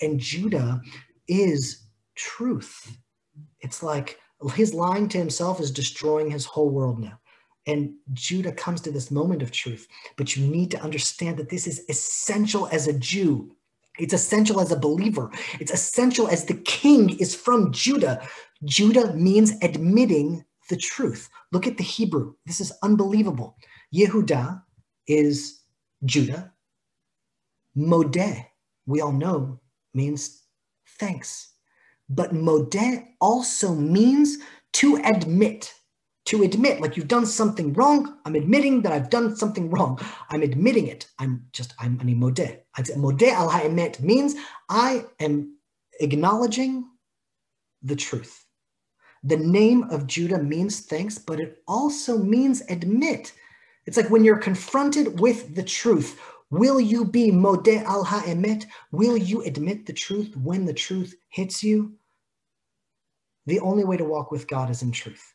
And Judah is truth. It's like his lying to himself is destroying his whole world now. And Judah comes to this moment of truth, but you need to understand that this is essential as a Jew. It's essential as a believer. It's essential as the king is from Judah. Judah means admitting the truth. Look at the Hebrew. This is unbelievable. Yehudah is Judah. Modeh, we all know, means thanks. But modeh also means to admit. To admit, like you've done something wrong. I'm admitting that I've done something wrong. I'm admitting it. I'm ani modeh. Modeh al ha'emet means I am acknowledging the truth. The name of Judah means thanks, but it also means admit. It's like when you're confronted with the truth, will you be modeh al ha'emet? Will you admit the truth when the truth hits you? The only way to walk with God is in truth.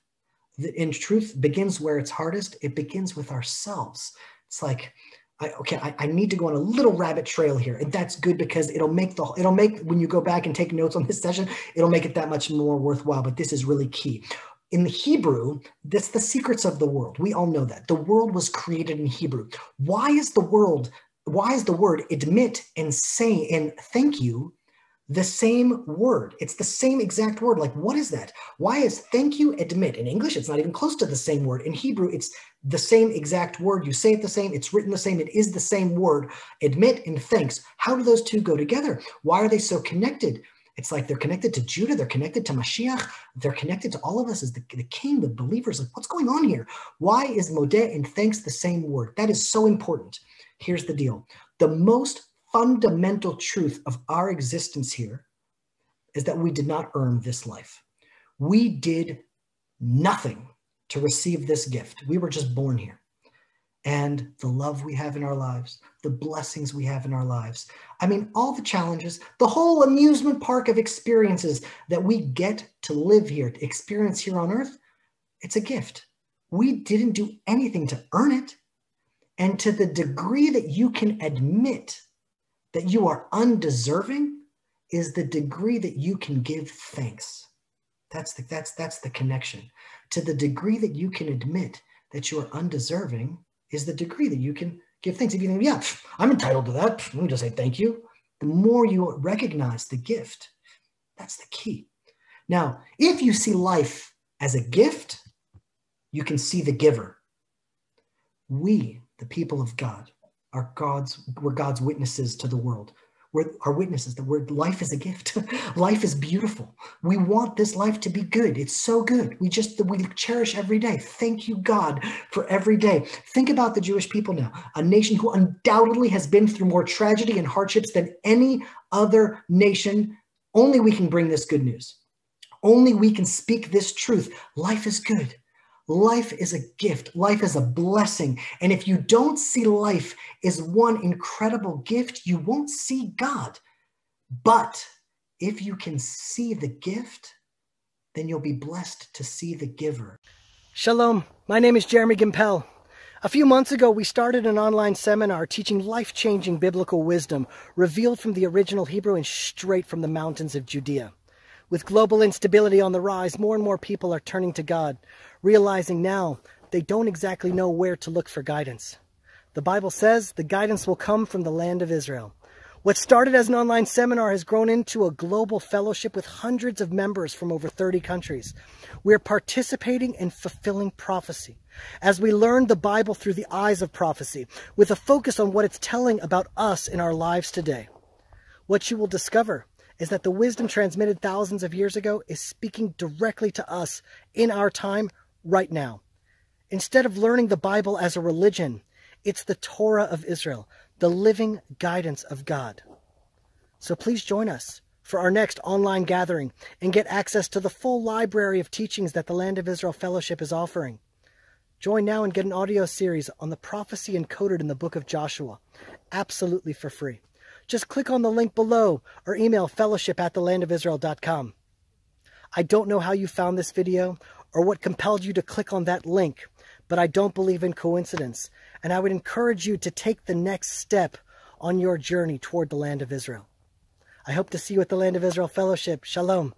And truth begins where it's hardest. It begins with ourselves. It's like, I need to go on a little rabbit trail here. And that's good because it'll make when you go back and take notes on this session, it'll make it that much more worthwhile. But this is really key. In the Hebrew, that's the secrets of the world. We all know that. The world was created in Hebrew. Why is the word admit and say and thank you the same word? It's the same exact word. Like, what is that? Why is thank you admit? In English, it's not even close to the same word. In Hebrew, it's the same exact word. You say it the same. It's written the same. It is the same word. Admit and thanks. How do those two go together? Why are they so connected? It's like they're connected to Judah. They're connected to mashiach. They're connected to all of us as the king, the believers. Like, what's going on here? Why is modeh and thanks the same word? That is so important. Here's the deal. The most fundamental truth of our existence here is that we did not earn this life. We did nothing to receive this gift. We were just born here. And the love we have in our lives, the blessings we have in our lives, I mean, all the challenges, the whole amusement park of experiences that we get to live here, to experience here on earth, it's a gift. We didn't do anything to earn it. And to the degree that you can admit that you are undeserving is the degree that you can give thanks. That's the connection. To the degree that you can admit that you are undeserving is the degree that you can give thanks. If you think, yeah, I'm entitled to that, let me just say thank you. The more you recognize the gift, that's the key. Now, if you see life as a gift, you can see the giver. We, the people of God, we're God's witnesses to the world. We're our witnesses. The word life is a gift. Life is beautiful. We want this life to be good. It's so good. We cherish every day. Thank you, God, for every day. Think about the Jewish people now, a nation who undoubtedly has been through more tragedy and hardships than any other nation. Only we can bring this good news. Only we can speak this truth. Life is good. Life is a gift. Life is a blessing. And if you don't see life as one incredible gift, you won't see God. But if you can see the gift, then you'll be blessed to see the giver. Shalom. My name is Jeremy Gimpel. A few months ago, we started an online seminar teaching life-changing biblical wisdom revealed from the original Hebrew and straight from the mountains of Judea. With global instability on the rise, more and more people are turning to God, realizing now they don't exactly know where to look for guidance. The Bible says the guidance will come from the land of Israel. What started as an online seminar has grown into a global fellowship with hundreds of members from over 30 countries. We're participating in fulfilling prophecy as we learn the Bible through the eyes of prophecy, with a focus on what it's telling about us in our lives today. What you will discover is that the wisdom transmitted thousands of years ago is speaking directly to us in our time right now. Instead of learning the Bible as a religion, it's the Torah of Israel, the living guidance of God. So please join us for our next online gathering and get access to the full library of teachings that the Land of Israel Fellowship is offering. Join now and get an audio series on the prophecy encoded in the book of Joshua, absolutely for free. Just click on the link below or email fellowship@thelandofisrael.com. I don't know how you found this video or what compelled you to click on that link, but I don't believe in coincidence, and I would encourage you to take the next step on your journey toward the land of Israel. I hope to see you at the Land of Israel Fellowship. Shalom.